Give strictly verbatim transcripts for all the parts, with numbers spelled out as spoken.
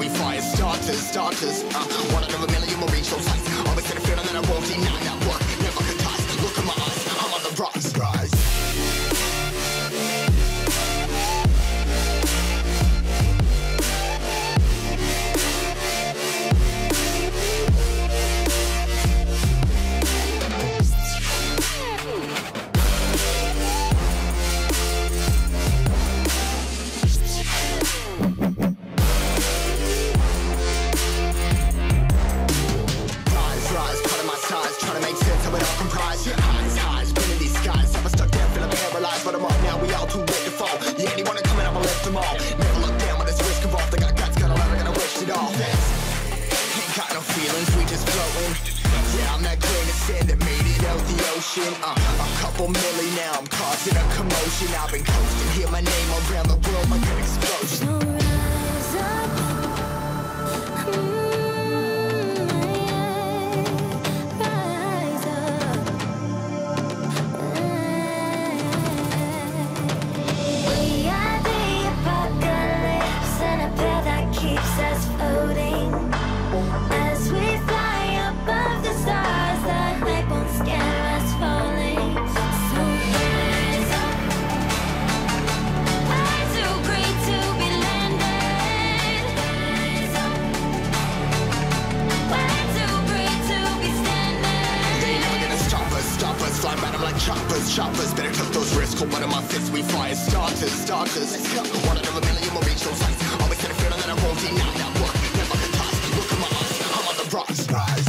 we fire starters, starters. Uh, one out of a million will reach those heights. Always had a feeling that I won't deny that work. Never ties. Look in my eyes. I'm on the rise. Rise. Uh, a couple million now, I'm causing a commotion. I've been coasting, hear my name around the world like an explosion. So rise up, mm, yeah. Rise up, yeah. We are the apocalypse and a pair that keeps us floating. As we fly above the stars, the night won't scare. Choppers, choppers, better took those risks. Hold one of my fists, we fire starters, starters. Let's go. One out of a million will reach those heights. Always had a feeling that I won't deny that work. Never could toss. Look in my eyes, I'm on the rocks. Rise. Rise.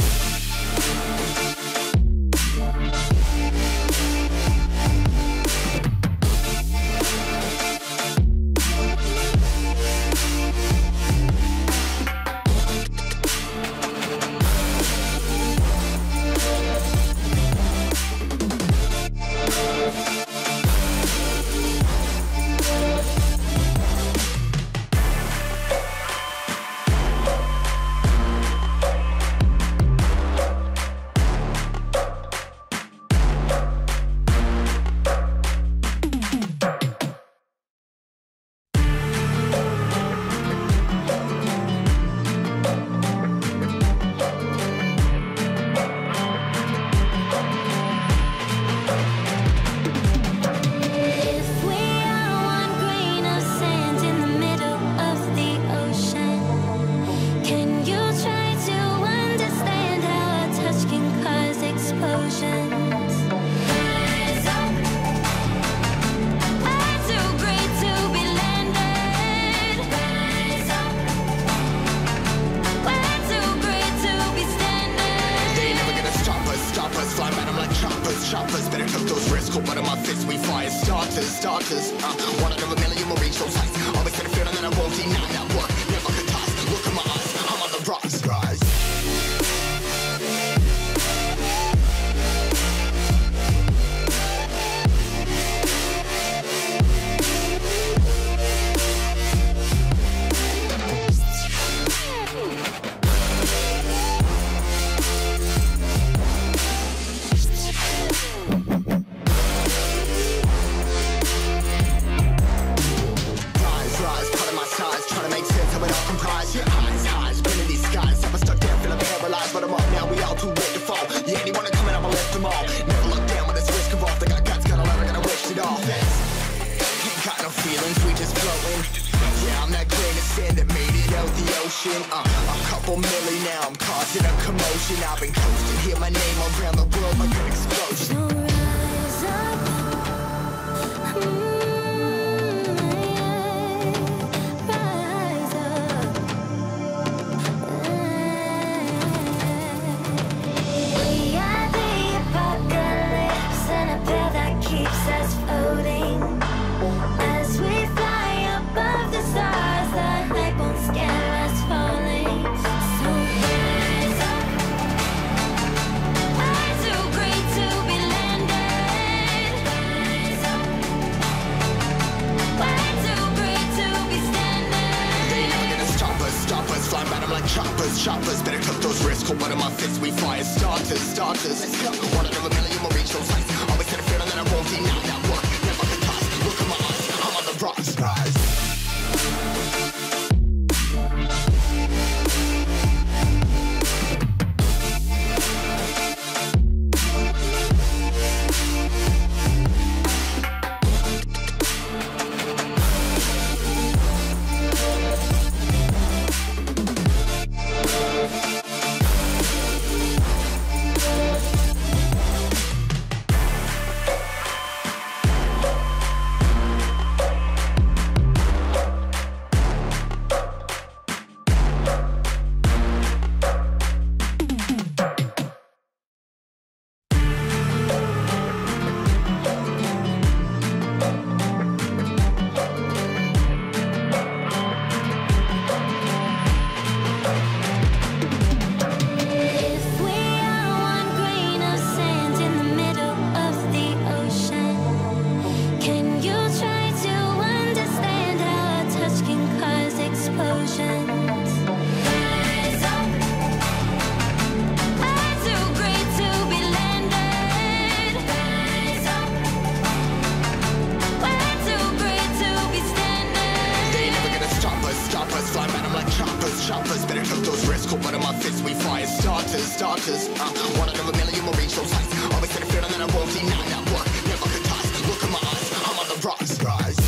life. Uh, one out of a million will reach those heights. Always had a feeling that I won't deny that work. Never ties. Look in my eyes. I'm on the rise. Rise.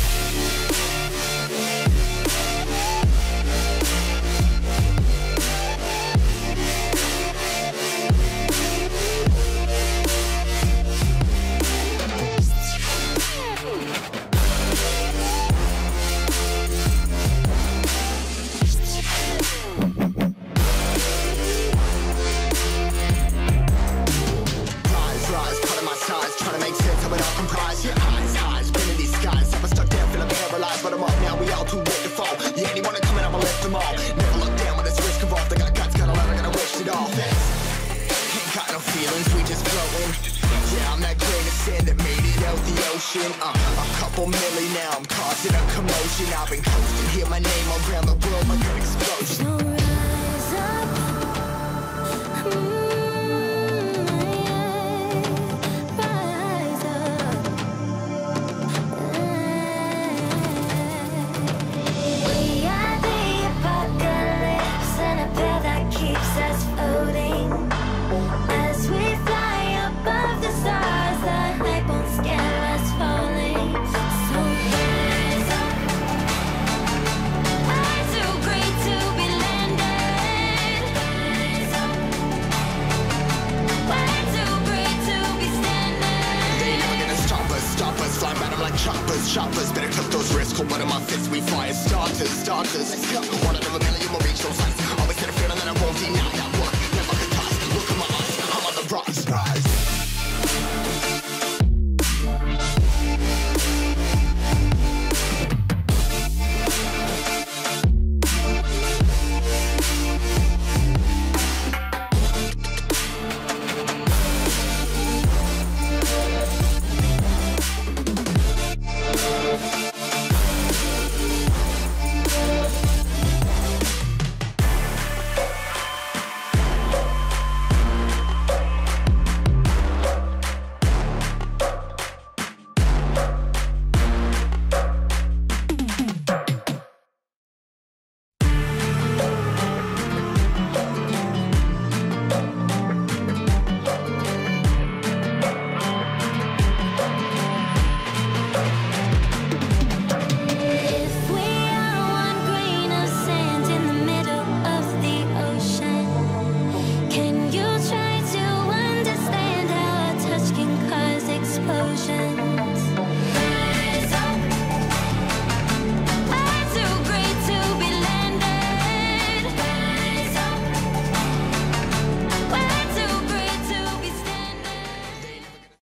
Uh, a couple million now, I'm causing a commotion. I've been coasting, hear my name all around the world like an explosion. So rise up, mm, yeah, rise up. Yeah. We are the apocalypse and a pill that keeps us floating. As we fly above the stars, the night won't scare us. Choppers, choppers, better cut those risks. Hold one of my fists, we fire starters, starters. Let's go. One out of a million will reach those heights.